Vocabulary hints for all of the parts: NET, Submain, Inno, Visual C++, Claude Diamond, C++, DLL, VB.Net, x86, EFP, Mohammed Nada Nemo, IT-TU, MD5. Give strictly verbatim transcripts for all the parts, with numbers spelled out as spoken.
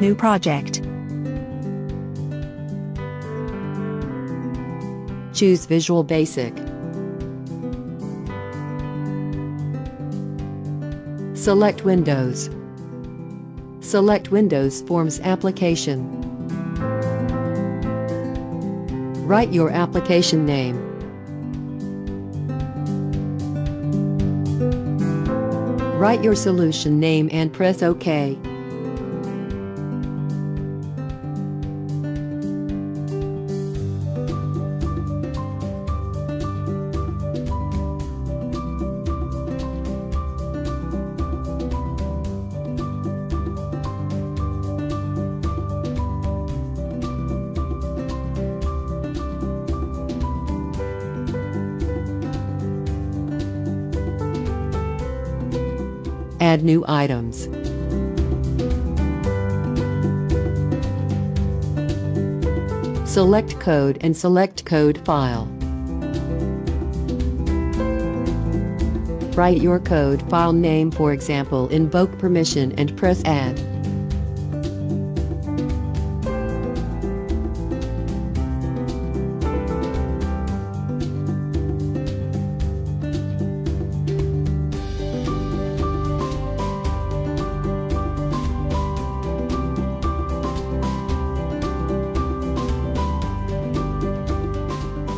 New project. Choose Visual Basic. Select Windows. Select Windows Forms application. Write your application name. Write your solution name and press OK. Add new items. Select code and select code file. Write your code file name, for example, invoke permission, and press add.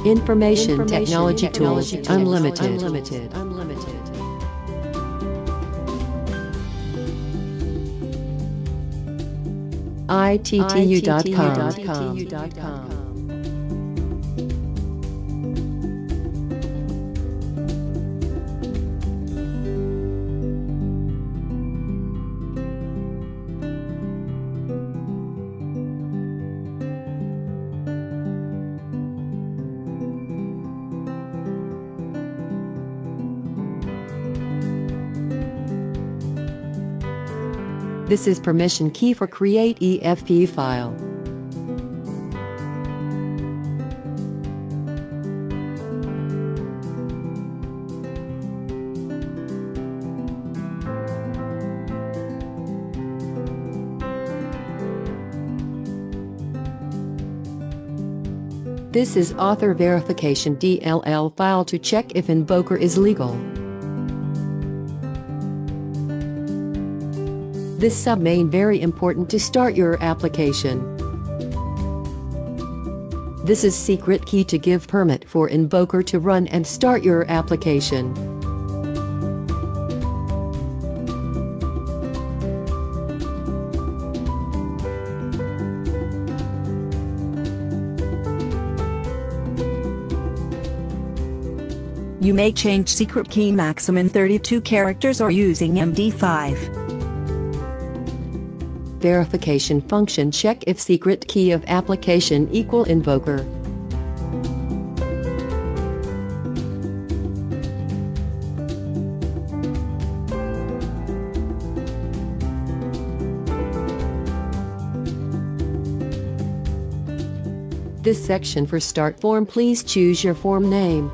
Information, Information Technology, Technology Tools Unlimited. Unlimited. Unlimited. I T T U dot com. This is permission key for create E F P file. This is author verification D L L file to check if invoker is legal. This submain very important to start your application. This is secret key to give permit for invoker to run and start your application. You may change secret key maximum thirty-two characters or using M D five. Verification function check if secret key of application equal invoker. This section for start form, please choose your form name.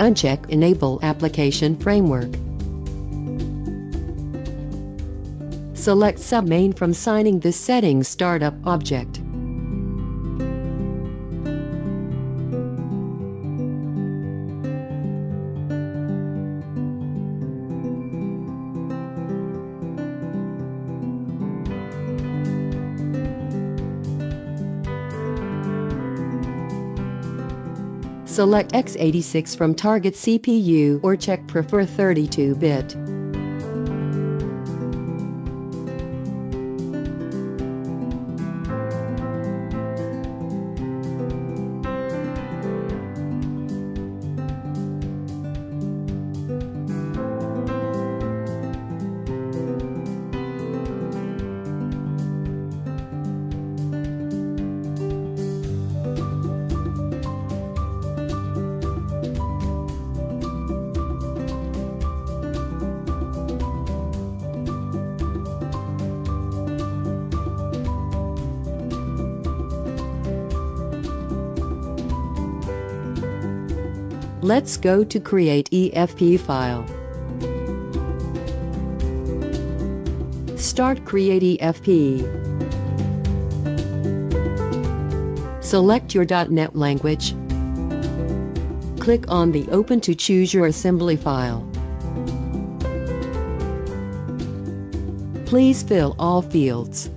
Uncheck Enable Application Framework. Select Submain from signing this setting startup object. Select x eighty-six from target C P U or check prefer thirty-two bit. Let's go to create E F P file. Start create E F P. Select your dot net language. Click on the open to choose your assembly file. Please fill all fields.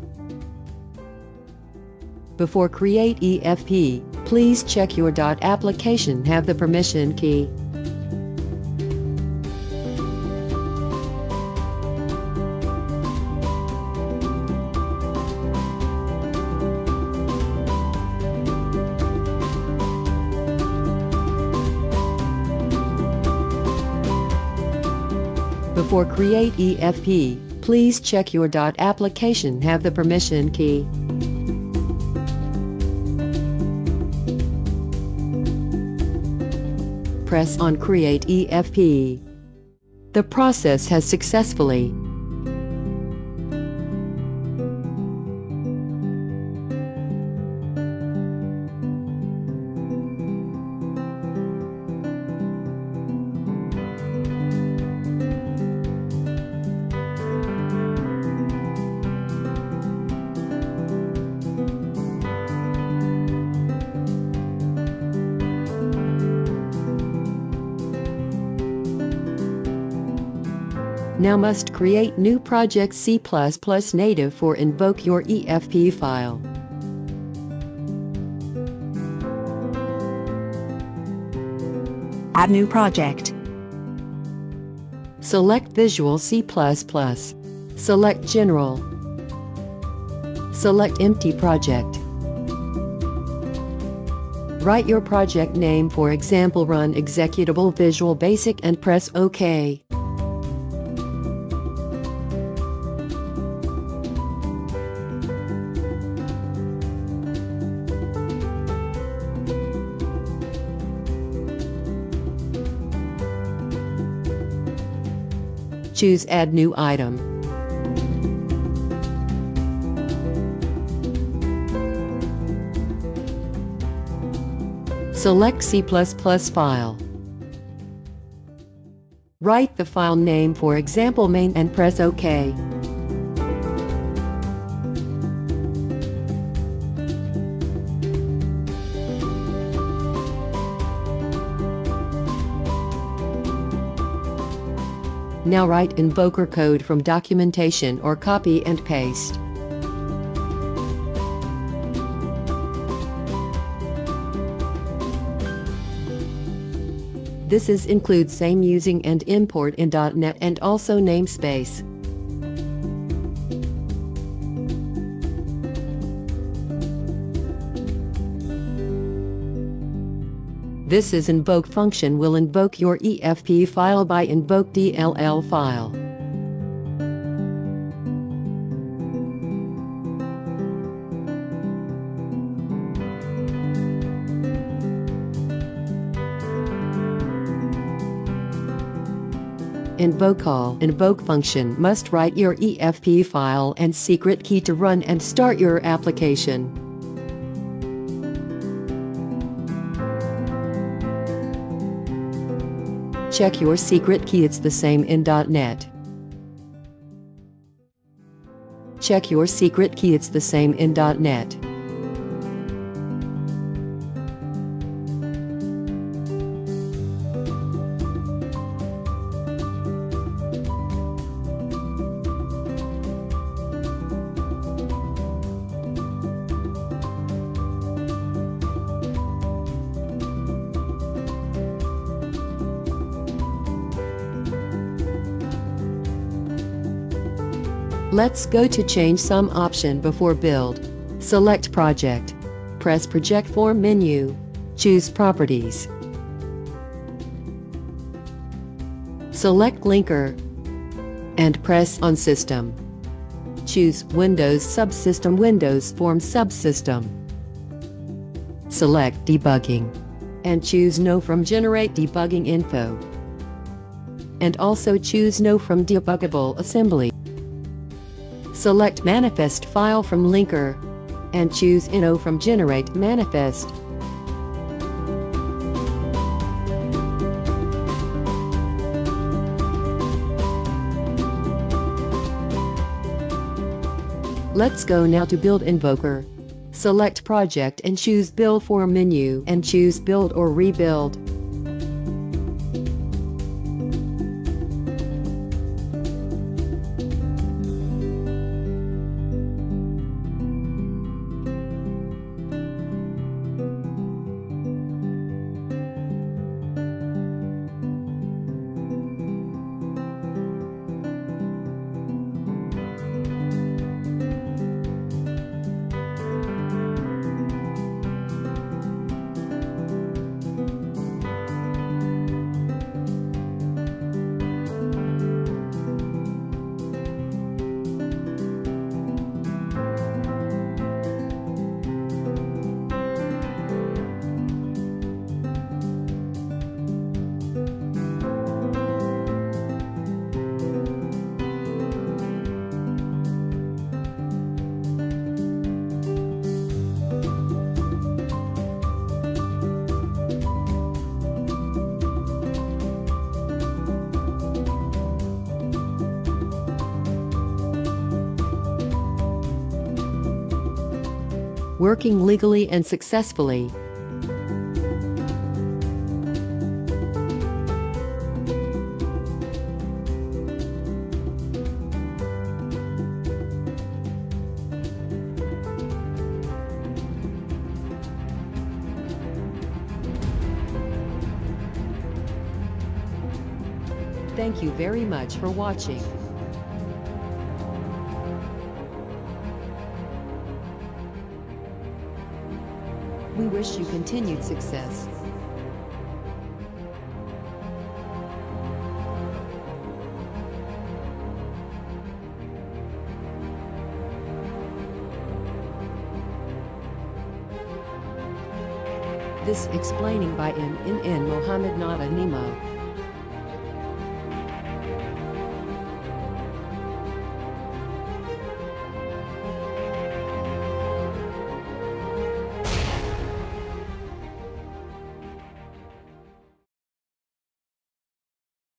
Before create E F P, please check your .application have the permission key. Before create E F P, please check your .application have the permission key. Press on create E F P. The process has successfully . Now must create new project C plus plus native for invoke your E F P file. Add new project. Select Visual C plus plus. Select General. Select Empty Project. Write your project name, for example Run Executable Visual Basic, and press OK. Choose Add New Item. Select C plus plus file. Write the file name, for example main, and press OK. Now write invoker code from documentation or copy and paste. This is include same using and import in dot net and also namespace. This is invoke function will invoke your E F P file by invoke D L L file. Invoke call invoke function must write your E F P file and secret key to run and start your application. Check your secret key, it's the same in dot net. Check your secret key, it's the same in dot net. Let's go to change some option before build. Select project. Press project form menu. Choose properties. Select linker and press on system. Choose Windows subsystem, Windows form subsystem. Select debugging and choose no from generate debugging info. And also choose no from debuggable assembly. Select manifest file from linker and choose Inno from generate manifest. Let's go now to Build Invoker. Select Project and choose Build for menu and choose Build or Rebuild. Working legally and successfully. Thank you very much for watching. We wish you continued success. This explaining by N N Mohammed Nada Nemo.